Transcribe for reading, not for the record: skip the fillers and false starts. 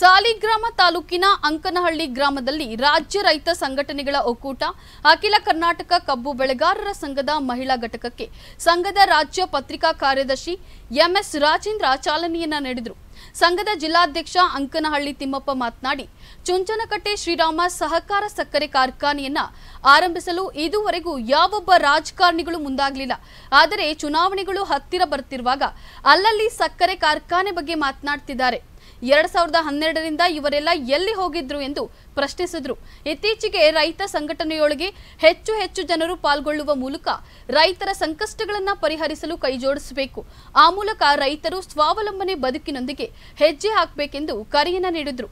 ಸಾಲಿಗ್ರಾಮ ತಾಲೂಕಿನ ಅಂಕನಹಳ್ಳಿ ಗ್ರಾಮದಲ್ಲಿ ರಾಜ್ಯ ರೈತ ಸಂಘಟನೆಗಳ ಒಕ್ಕೂಟ ಅಖಿಲ ಕರ್ನಾಟಕ ಕಬ್ಬು ಬೆಳೆಗಾರರ ಸಂಘದ ಮಹಿಳಾ ಘಟಕಕ್ಕೆ ಸಂಘದ ರಾಜ್ಯ ಪತ್ರಿಕಾ ಕಾರ್ಯದರ್ಶಿ ಎಂ.ಎಸ್. ರಾಜೇಂದ್ರ ಚಾಲನೆಯನ್ನ ನೀಡಿದರು. ಸಂಘದ ಜಿಲ್ಲಾಧ್ಯಕ್ಷ ಅಂಕನಹಳ್ಳಿ ತಿಮ್ಮಪ್ಪ ಮಾತನಾಡಿ, ಚುಂಚನಕಟ್ಟೆ ಶ್ರೀರಾಮ ಸಹಕಾರ ಸಕ್ಕರೆ ಕಾರ್ಖಾನೆಯನ್ನು ಆರಂಭಿಸಲು ಇದುವರೆಗೂ ಯಾವೊಬ್ಬ ರಾಜಕಾರಣಿಗಳು ಮುಂದಾಗಲಿಲ್ಲ. ಆದರೆ ಚುನಾವಣೆಗಳು ಹತ್ತಿರ ಬರುತ್ತಿರುವಾಗ ಅಲ್ಲಲ್ಲಿ ಸಕ್ಕರೆ ಕಾರ್ಖಾನೆ ಬಗ್ಗೆ ಮಾತನಾಡುತ್ತಿದ್ದಾರೆ. 2012ರಿಂದ ಇವರೆಲ್ಲ ಎಲ್ಲಿ ಹೋಗಿದ್ರು ಎಂದು ಪ್ರಶ್ನಿಸಿದರು. ಇತ್ತೀಚೆಗೆ ರೈತ ಸಂಘಟನೆಯೊಳಗೆ ಹೆಚ್ಚು ಹೆಚ್ಚು ಜನರು ಪಾಲ್ಗೊಳ್ಳುವ ಮೂಲಕ ರೈತರ ಸಂಕಷ್ಟಗಳನ್ನು ಪರಿಹರಿಸಲು ಕೈಜೋಡಿಸಬೇಕು. ಆ ಮೂಲಕ ರೈತರು ಸ್ವಾವಲಂಬನೆ ಬದುಕಿನೊಂದಿಗೆ ಹೆಜ್ಜೆ ಹಾಕಬೇಕೆಂದು ಕರೆಯನ್ನು ನೀಡಿದರು.